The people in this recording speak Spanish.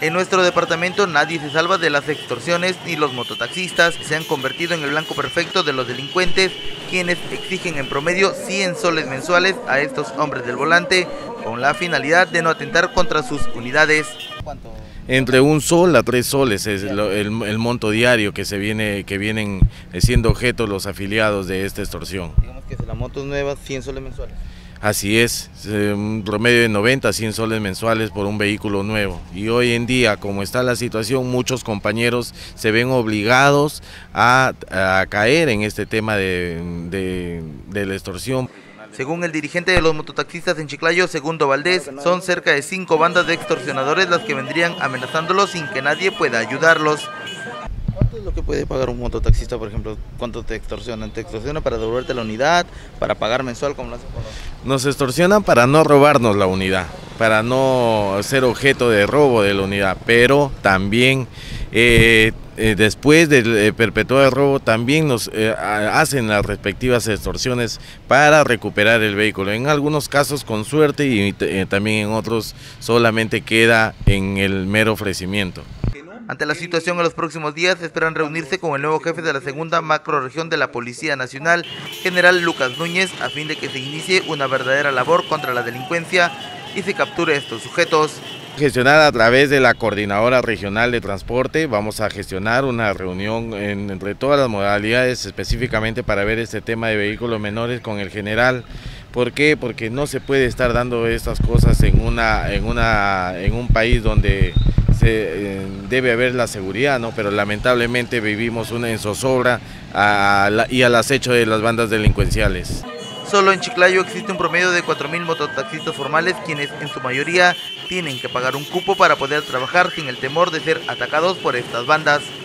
En nuestro departamento nadie se salva de las extorsiones y los mototaxistas se han convertido en el blanco perfecto de los delincuentes, quienes exigen en promedio 100 soles mensuales a estos hombres del volante con la finalidad de no atentar contra sus unidades. ¿Cuánto? Entre 1 sol a 3 soles es el monto diario que vienen siendo objeto los afiliados de esta extorsión. Digamos que si la moto es nueva, 100 soles mensuales. Así es, un promedio de 90 a 100 soles mensuales por un vehículo nuevo. Y hoy en día, como está la situación, muchos compañeros se ven obligados a caer en este tema de la extorsión. Según el dirigente de los mototaxistas en Chiclayo, Segundo Valdés, son cerca de 5 bandas de extorsionadores las que vendrían amenazándolos sin que nadie pueda ayudarlos. ¿Cuánto es lo que puede pagar un mototaxista, por ejemplo? ¿Cuánto te extorsionan? ¿Te extorsionan para devolverte la unidad, para pagar mensual, como lo hacen con nosotros? Nos extorsionan para no robarnos la unidad, para no ser objeto de robo de la unidad, pero también... después de perpetuar el robo también nos hacen las respectivas extorsiones para recuperar el vehículo. En algunos casos con suerte y también en otros solamente queda en el mero ofrecimiento. Ante la situación, en los próximos días esperan reunirse con el nuevo jefe de la segunda macrorregión de la Policía Nacional, General Lucas Núñez, a fin de que se inicie una verdadera labor contra la delincuencia y se capture a estos sujetos. Gestionar a través de la Coordinadora Regional de Transporte, vamos a gestionar una reunión entre todas las modalidades específicamente para ver este tema de vehículos menores con el general. ¿Por qué? Porque no se puede estar dando estas cosas en un país donde debe haber la seguridad, ¿no? Pero lamentablemente vivimos en zozobra y al acecho de las bandas delincuenciales. Solo en Chiclayo existe un promedio de 4.000 mototaxistas formales, quienes en su mayoría tienen que pagar un cupo para poder trabajar sin el temor de ser atacados por estas bandas.